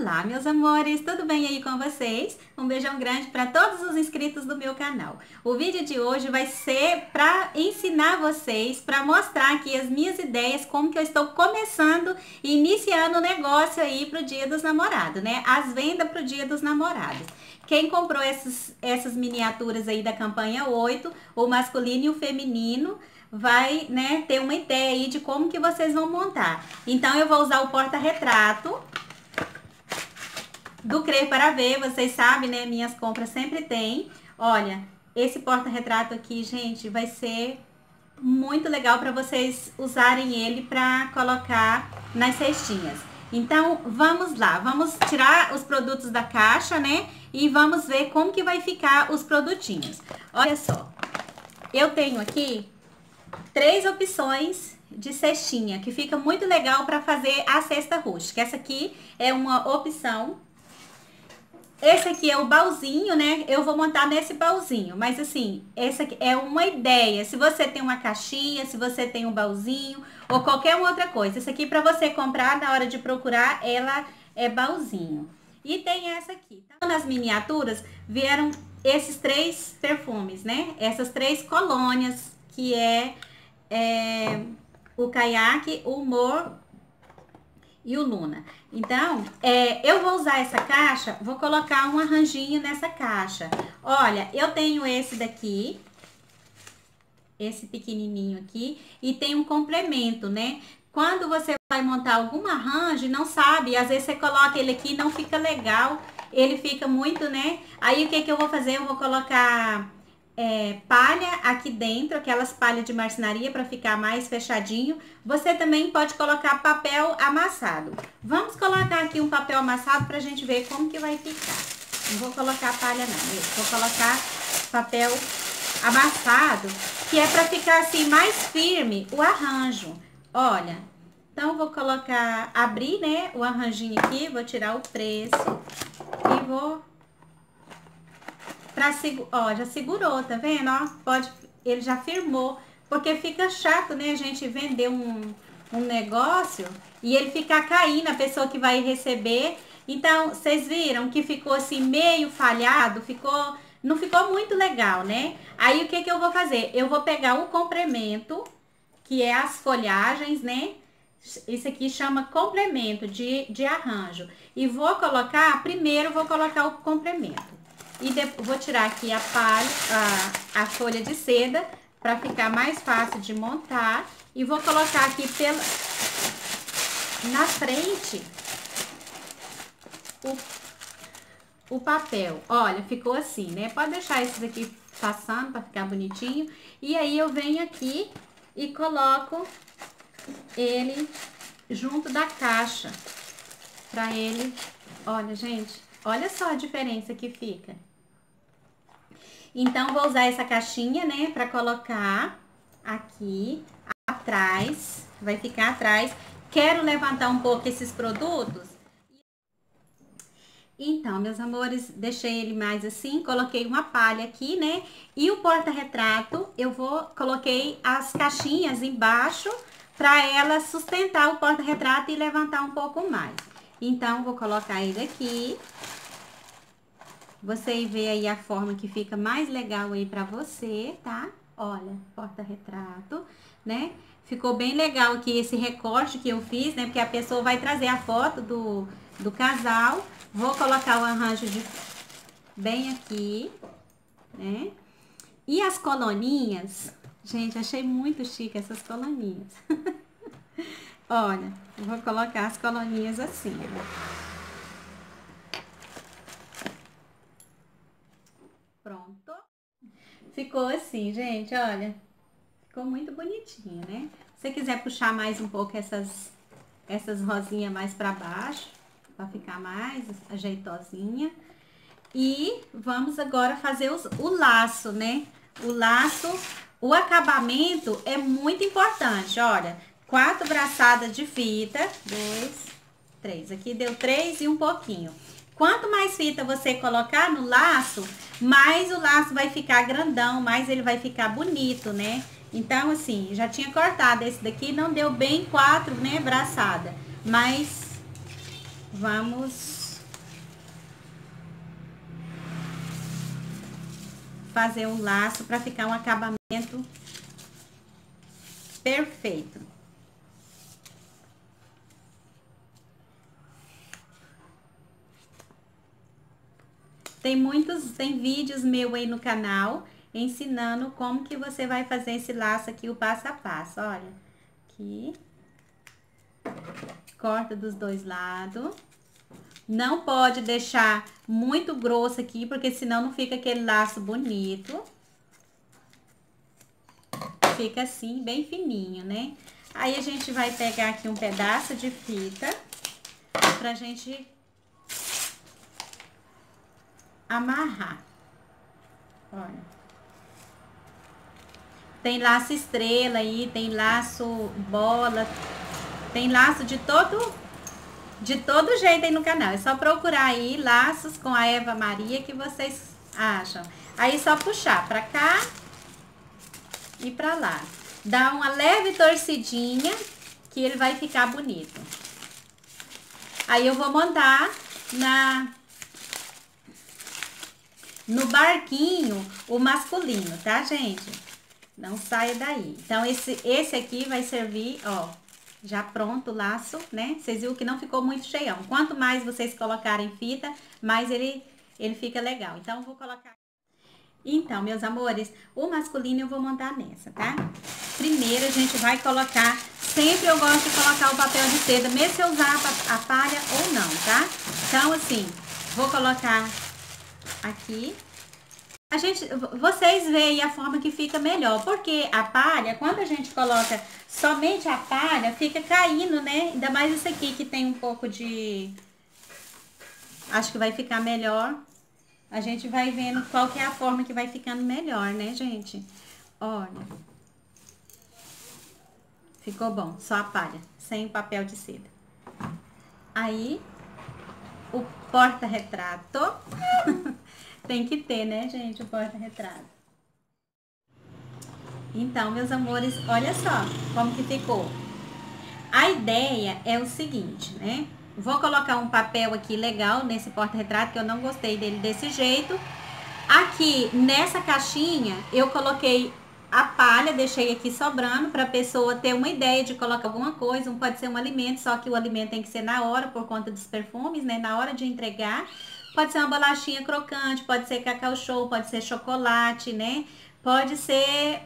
Olá, meus amores, tudo bem aí com vocês? Um beijão grande para todos os inscritos do meu canal. O vídeo de hoje vai ser para ensinar vocês, para mostrar aqui as minhas ideias, como que eu estou começando e iniciando o negócio aí pro Dia dos Namorados, né? As vendas pro Dia dos Namorados. Quem comprou essas miniaturas aí da campanha 8, o masculino e o feminino, vai, né, ter uma ideia aí de como que vocês vão montar. Então, eu vou usar o porta-retrato do Crer para Ver, vocês sabem, né? Minhas compras sempre tem. Olha, esse porta-retrato aqui, gente, vai ser muito legal para vocês usarem ele para colocar nas cestinhas. Então, vamos lá. Vamos tirar os produtos da caixa, né? E vamos ver como que vai ficar os produtinhos. Olha só. Eu tenho aqui 3 opções de cestinha, que fica muito legal para fazer a cesta rústica. Essa aqui é uma opção. Esse aqui é o baúzinho, né? Eu vou montar nesse baúzinho, mas assim, essa aqui é uma ideia. Se você tem uma caixinha, se você tem um baúzinho ou qualquer outra coisa, essa aqui para você comprar na hora de procurar, ela é baúzinho. E tem essa aqui. Então, nas miniaturas vieram esses 3 perfumes, né? Essas 3 colônias, que é o Caiaque, o Humor e o Luna. Então, eu vou usar essa caixa, vou colocar um arranjinho nessa caixa. Olha, eu tenho esse daqui, esse pequenininho aqui, e tem um complemento, né? Quando você vai montar algum arranjo, não sabe, às vezes você coloca ele aqui e não fica legal, ele fica muito, né? Aí, o que que eu vou fazer? Eu vou colocar palha aqui dentro, aquelas palhas de marcenaria para ficar mais fechadinho. Você também pode colocar papel amassado. Vamos colocar aqui um papel amassado pra gente ver como que vai ficar. Não vou colocar palha não, vou colocar papel amassado, que é para ficar assim mais firme o arranjo. Olha, então vou colocar, abrir, né, o arranjinho aqui, vou tirar o preço e vou... Ó, já segurou, tá vendo? Ó, pode, ele já firmou, porque fica chato, né, a gente vender um negócio e ele ficar caindo, a pessoa que vai receber. Então, vocês viram que ficou assim meio falhado, ficou, não ficou muito legal, né? Aí, o que que eu vou fazer? Eu vou pegar o complemento, que é as folhagens, né? Isso aqui chama complemento de arranjo. E vou colocar, primeiro vou colocar o complemento. E depois, vou tirar aqui a palha, a folha de seda, para ficar mais fácil de montar. E vou colocar aqui na frente o papel. Olha, ficou assim, né? Pode deixar esses aqui passando para ficar bonitinho. E aí, eu venho aqui e coloco ele junto da caixa, para ele... Olha, gente, olha só a diferença que fica. Então, vou usar essa caixinha, né, pra colocar aqui atrás, vai ficar atrás. Quero levantar um pouco esses produtos. Então, meus amores, deixei ele mais assim, coloquei uma palha aqui, né, e o porta-retrato, coloquei as caixinhas embaixo pra ela sustentar o porta-retrato e levantar um pouco mais. Então, vou colocar ele aqui. Você vê aí a forma que fica mais legal aí pra você, tá? Olha, porta-retrato, né? Ficou bem legal aqui esse recorte que eu fiz, né? Porque a pessoa vai trazer a foto do casal. Vou colocar o arranjo bem aqui, né? E as coloninhas... Gente, achei muito chique essas coloninhas. Olha, vou colocar as coloninhas assim, ó. Pronto. Ficou assim, gente, olha. Ficou muito bonitinho, né? Se você quiser puxar mais um pouco essas rosinhas mais pra baixo, pra ficar mais ajeitosinha. E vamos agora fazer o laço, né? O laço, o acabamento é muito importante, olha. 4 braçadas de fita, 2, 3. Aqui deu 3 e um pouquinho. Quanto mais fita você colocar no laço, mais o laço vai ficar grandão, mais ele vai ficar bonito, né? Então, assim, já tinha cortado esse daqui, não deu bem 4, né, braçada. Mas vamos fazer o laço para ficar um acabamento perfeito. Tem vídeos meus aí no canal ensinando como que você vai fazer esse laço aqui, o passo a passo. Olha, aqui, corta dos dois lados. Não pode deixar muito grosso aqui, porque senão não fica aquele laço bonito. Fica assim, bem fininho, né? Aí a gente vai pegar aqui um pedaço de fita pra gente amarrar. Olha. Tem laço estrela aí, tem laço bola, tem laço de todo jeito aí no canal. É só procurar aí laços com a Eva Maria que vocês acham. Aí só puxar pra cá e pra lá. Dá uma leve torcidinha que ele vai ficar bonito. Aí eu vou montar no barquinho o masculino, tá, gente? Não saia daí. Então, esse aqui vai servir, ó, já pronto o laço, né? Vocês viram que não ficou muito cheião. Quanto mais vocês colocarem fita, mais ele fica legal. Então, eu vou colocar... Então, meus amores, o masculino eu vou montar nessa, tá? Primeiro, a gente vai colocar... Sempre eu gosto de colocar o papel de seda, mesmo se eu usar a palha ou não, tá? Então, assim, vou colocar aqui... Vocês veem a forma que fica melhor, porque a palha, quando a gente coloca somente a palha, fica caindo, né? Ainda mais esse aqui que tem um pouco de... Acho que vai ficar melhor. A gente vai vendo qual que é a forma que vai ficando melhor, né, gente? Olha. Ficou bom, só a palha, sem o papel de seda. Aí, o porta-retrato... Tem que ter, né, gente, o porta-retrato. Então, meus amores, olha só como que ficou. A ideia é o seguinte, né? Vou colocar um papel aqui legal nesse porta-retrato, que eu não gostei dele desse jeito. Aqui, nessa caixinha, eu coloquei a palha, deixei aqui sobrando para a pessoa ter uma ideia de colocar alguma coisa. Um pode ser um alimento, só que o alimento tem que ser na hora, por conta dos perfumes, né? Na hora de entregar. Pode ser uma bolachinha crocante, pode ser Cacau Show, pode ser chocolate, né? Pode ser...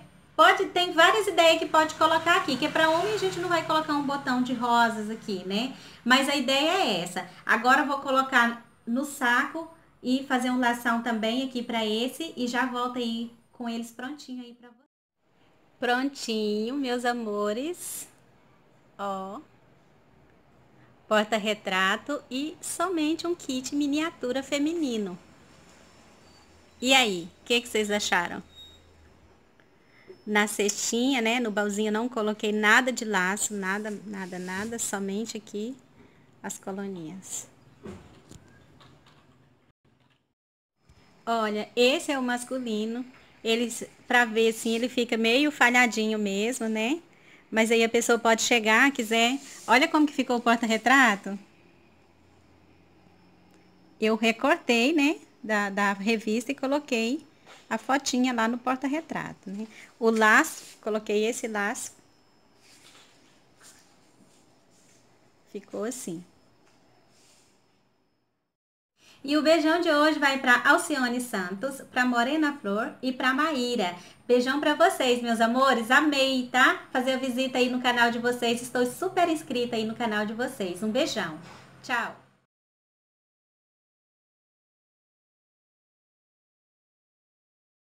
Tem várias ideias que pode colocar aqui, que é pra homem a gente não vai colocar um botão de rosas aqui, né? Mas a ideia é essa. Agora eu vou colocar no saco e fazer um lação também aqui pra esse e já volto aí com eles prontinho aí pra vocês. Prontinho, meus amores. Ó. Porta-retrato e somente um kit miniatura feminino. E aí, o que vocês acharam? Na cestinha, né, no baúzinho eu não coloquei nada de laço, nada, somente aqui as coluninhas. Olha, esse é o masculino, ele, pra ver assim, ele fica meio falhadinho mesmo, né? Mas aí a pessoa pode chegar, quiser. Olha como que ficou o porta-retrato. Eu recortei, né, da revista e coloquei a fotinha lá no porta-retrato, né? O laço, coloquei esse laço. Ficou assim. E o beijão de hoje vai para Alcione Santos, para Morena Flor e para Maíra. Beijão para vocês, meus amores. Amei, tá? Fazer a visita aí no canal de vocês. Estou super inscrita aí no canal de vocês. Um beijão. Tchau.